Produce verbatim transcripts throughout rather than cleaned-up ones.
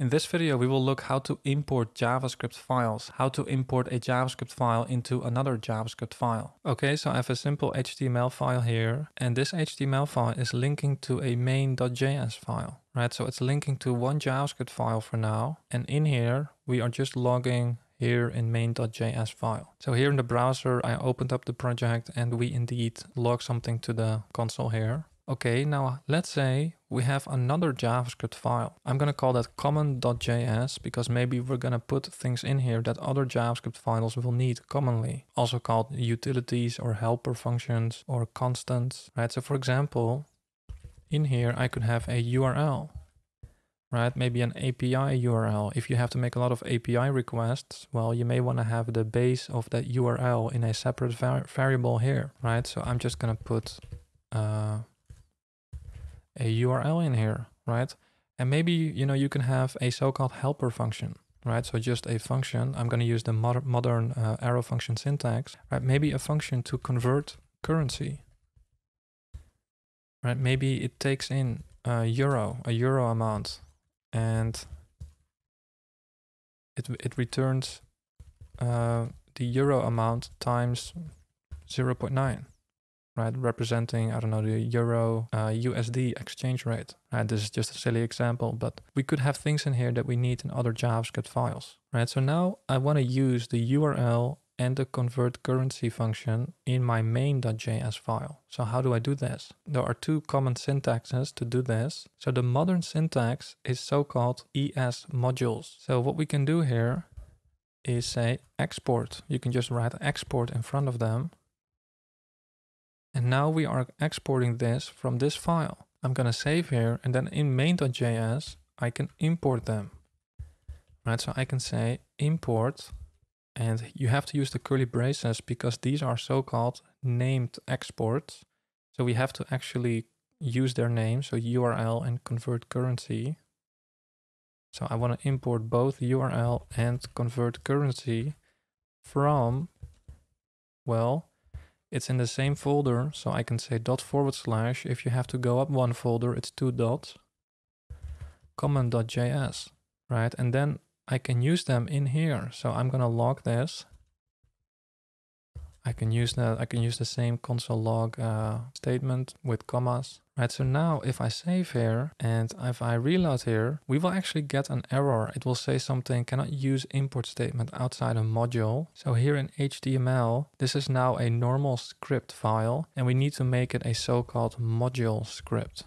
In this video, we will look how to import JavaScript files, how to import a JavaScript file into another JavaScript file. Okay, so I have a simple H T M L file here, and this H T M L file is linking to a main.js file, right? So it's linking to one JavaScript file for now, and in here, we are just logging here in main.js file. So here in the browser, I opened up the project and we indeed log something to the console here. Okay, now let's say we have another JavaScript file. I'm going to call that common.js because maybe we're going to put things in here that other JavaScript files will need commonly, also called utilities or helper functions or constants, right? So for example, in here, I could have a U R L, right? Maybe an A P I U R L. If you have to make a lot of A P I requests, well, you may want to have the base of that U R L in a separate var variable here, right? So I'm just going to put uh, a U R L in here, right? And maybe, you know, you can have a so-called helper function, right? So just a function. I'm going to use the mod modern uh, arrow function syntax, right? Maybe a function to convert currency, right? Maybe it takes in a euro, a euro amount, and it, it returns uh, the euro amount times zero point nine. Right, representing, I don't know, the euro uh, U S D exchange rate. Right, this is just a silly example, but we could have things in here that we need in other JavaScript files. Right, so now I want to use the U R L and the convert currency function in my main.js file. So how do I do this? There are two common syntaxes to do this. So the modern syntax is so-called E S Modules. So what we can do here is say export. You can just write export in front of them. And now we are exporting this from this file. I'm going to save here, and then in main.js, I can import them. Right, so I can say import, and you have to use the curly braces because these are so-called named exports. So we have to actually use their name, so U R L and convert currency. So I want to import both U R L and convert currency from, well, it's in the same folder, so I can say dot forward slash. If you have to go up one folder, it's two dots, common.js, right? And then I can use them in here. So I'm gonna log this. I can use that. I can use the same console log uh, statement with commas, right? So now if I save here and if I reload here, we will actually get an error. It will say something, cannot use import statement outside a module. So here in H T M L, this is now a normal script file, and we need to make it a so-called module script.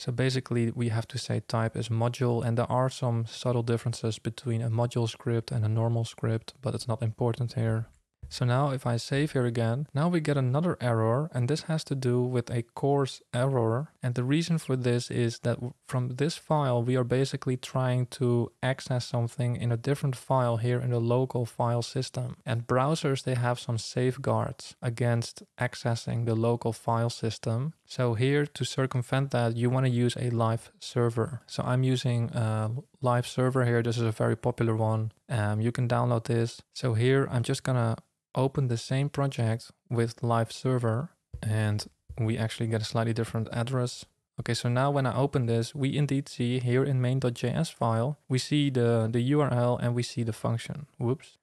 So basically we have to say type is module, and there are some subtle differences between a module script and a normal script, but it's not important here. So now if I save here again, now we get another error, and this has to do with a CORS error. And the reason for this is that from this file, we are basically trying to access something in a different file here in the local file system. And browsers, they have some safeguards against accessing the local file system. So here to circumvent that, you want to use a live server. So I'm using a live server here. This is a very popular one. Um, you can download this. So here I'm just going to open the same project with live server, and we actually get a slightly different address. Okay, so now when I open this, we indeed see here in main.js file, we see the, the U R L and we see the function. Whoops.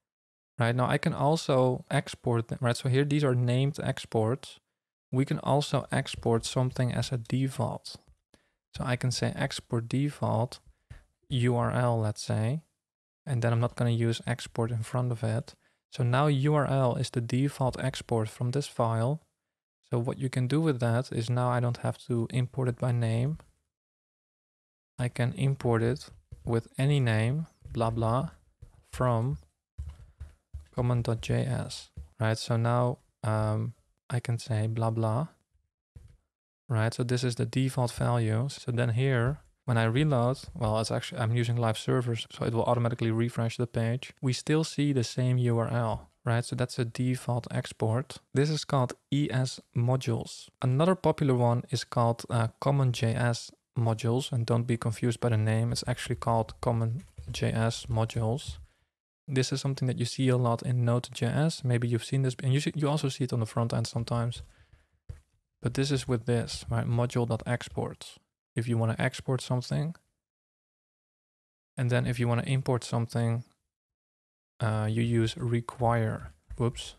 Right, now I can also export them, right? So here these are named exports. We can also export something as a default. So I can say export default U R L, let's say, and then I'm not going to use export in front of it. So now U R L is the default export from this file. So what you can do with that is now I don't have to import it by name. I can import it with any name, blah, blah, from common.js, right? So now um, I can say blah, blah, right? So this is the default value. So then here, when I reload, well, it's actually, I'm using live servers, so it will automatically refresh the page. We still see the same U R L, right? So that's a default export. This is called E S Modules. Another popular one is called uh, CommonJS Modules, and don't be confused by the name. It's actually called CommonJS Modules. This is something that you see a lot in Node.js. Maybe you've seen this, and you, see, you also see it on the front end sometimes. But this is with this, right? Module.export. If you want to export something, And then if you want to import something, uh, you use require. Whoops.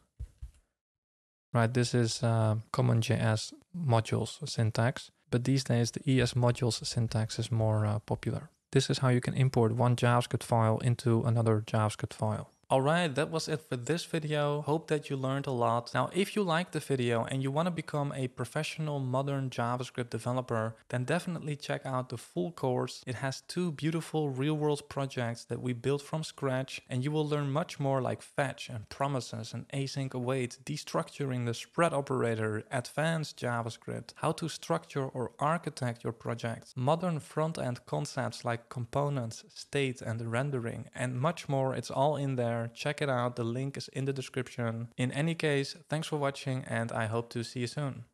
Right, this is uh, CommonJS Modules syntax. But these days, the E S Modules syntax is more uh, popular. This is how you can import one JavaScript file into another JavaScript file. Alright, that was it for this video. Hope that you learned a lot. Now, if you liked the video and you want to become a professional modern JavaScript developer, then definitely check out the full course. It has two beautiful real-world projects that we built from scratch, and you will learn much more like fetch and promises and async await, destructuring the spread operator, advanced JavaScript, how to structure or architect your project, modern front-end concepts like components, state and rendering, and much more. It's all in there. Check it out. The link is in the description. In any case, thanks for watching, and I hope to see you soon.